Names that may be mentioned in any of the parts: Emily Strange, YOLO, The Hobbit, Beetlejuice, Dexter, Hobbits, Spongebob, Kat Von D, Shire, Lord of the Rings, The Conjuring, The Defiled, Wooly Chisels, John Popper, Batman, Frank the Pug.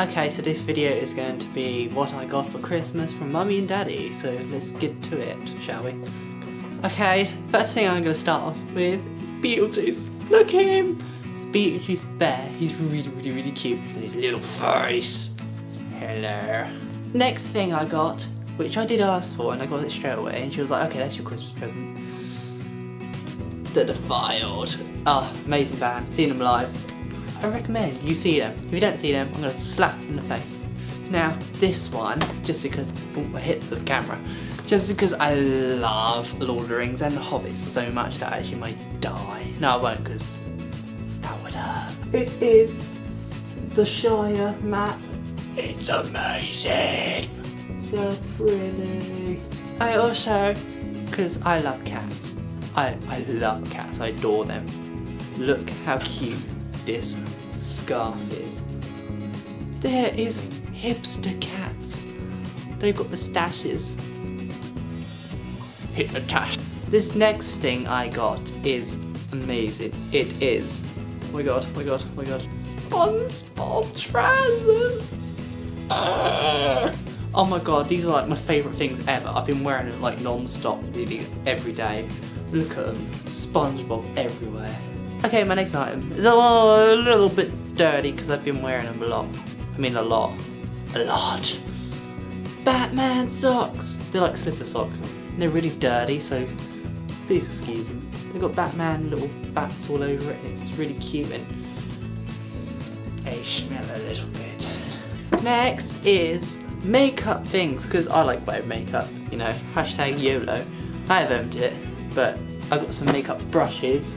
Okay, so this video is going to be what I got for Christmas from Mummy and Daddy, so let's get to it, shall we? Okay, first thing I'm going to start off with is Beetlejuice. Look at him! It's Beetlejuice Bear. He's really cute. And his little face. Hello. Next thing I got, which I did ask for and I got it straight away, and she was like, okay, that's your Christmas present. The Defiled. Ah, oh, amazing band. Seen them live. I recommend you see them. If you don't see them, I'm going to slap in the face. Now, this one, just because, ooh, I hit the camera, just because I love The Lord of the Rings and The Hobbits so much that I actually might die. No, I won't, because that would hurt. It is the Shire map. It's amazing. So pretty. I also, because I love cats. I love cats, I adore them. Look how cute this scarf is. There is hipster cats. They've got moustaches. Hit the tash. This next thing I got is amazing. It is, oh my god, oh my god, oh my god. Spongebob trousers! Oh my god, these are like my favourite things ever. I've been wearing it like non-stop nearly every day. Look at them, Spongebob everywhere. Okay, my next item is a little bit dirty because I've been wearing them a lot. I mean a lot. A lot! Batman socks! They're like slipper socks. And they're really dirty, so please excuse me. They've got Batman little bats all over it, and it's really cute and they smell a little bit. Next is makeup things, because I like wearing makeup, you know, hashtag YOLO. I have owned it. But I got some makeup brushes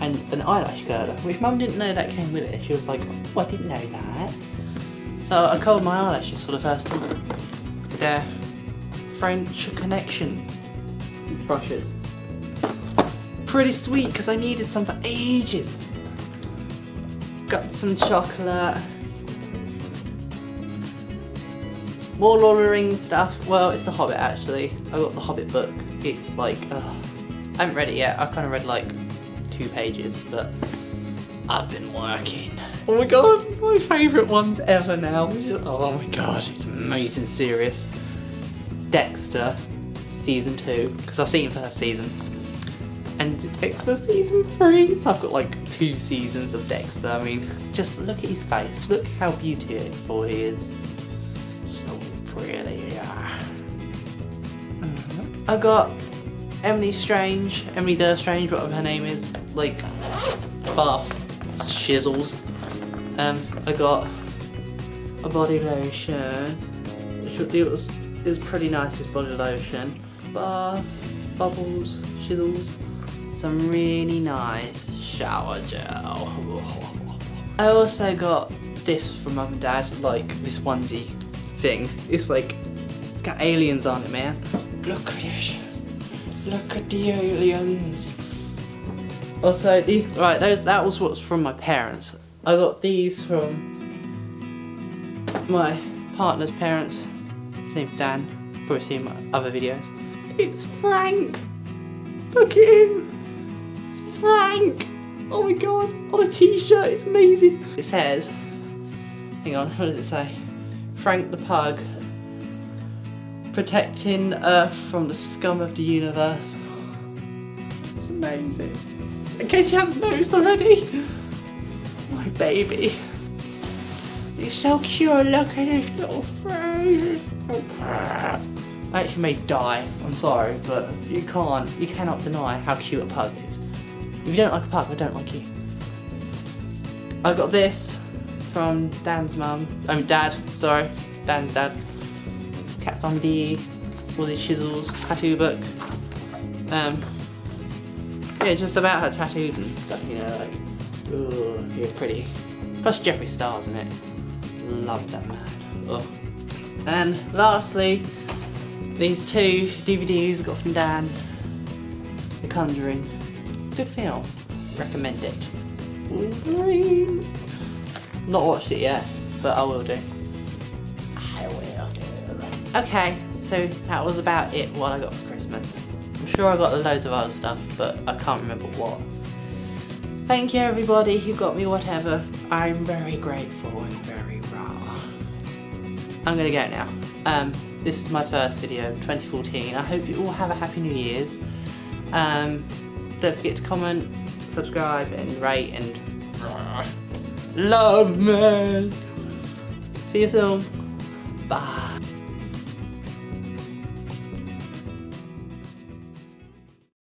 and an eyelash curler, which Mum didn't know that came with it. She was like, oh, I didn't know that. So I curled my eyelashes for the first time. They're French Connection brushes. Pretty sweet, because I needed some for ages. Got some chocolate. More Lord of the Rings stuff. Well, it's The Hobbit actually. I got The Hobbit book. It's like, I haven't read it yet. I've kind of read like 2 pages, but I've been working. Oh my god, my favourite ones ever now. Oh my god, it's amazing serious. Dexter, season 2, because I've seen first season. And Dexter season 3, so I've got like 2 seasons of Dexter. I mean, just look at his face. Look how beautiful he is. So pretty, yeah. I got Emily Strange, Emily the Strange, whatever her name is, like bath shizzles. I got a body lotion, which it was pretty nice, this body lotion. Bath, bubbles, shizzles, some really nice shower gel. I also got this from Mum and Dad, like this onesie thing. It's like, it's got aliens on it, man. Look at it! Look at the aliens! Also, these, right, that was what's from my parents. I got these from my partner's parents. His name's Dan. You've probably seen my other videos. It's Frank! Look at him! It's Frank! Oh my god, on a t-shirt, it's amazing! It says, hang on, what does it say? Frank the Pug. Protecting Earth from the scum of the universe. It's amazing. In case you haven't noticed already, my baby. He's so cute. Look at his little face. I actually may die. I'm sorry, but you cannot deny how cute a pug is. If you don't like a pug, I don't like you. I got this from Dan's mum. I mean, dad. Sorry, Dan's dad. Kat Von D, Wooly Chisels, tattoo book. Yeah, just about her tattoos and stuff, you know, like, ooh, you're pretty. Plus Jeffree Star's in it. Love that man. Oh. And lastly, these 2 DVDs I got from Dan. The Conjuring. Good film. Recommend it. Wolverine. Not watched it yet, but I will do. Okay, so that was about it, what I got for Christmas. I'm sure I got loads of other stuff, but I can't remember what. Thank you everybody who got me whatever. I'm very grateful and very raw. I'm gonna go now. This is my first video of 2014. I hope you all have a happy New Year's. Don't forget to comment, subscribe and rate and love me. See you soon. Bye.